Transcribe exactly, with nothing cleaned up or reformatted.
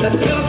Let's go.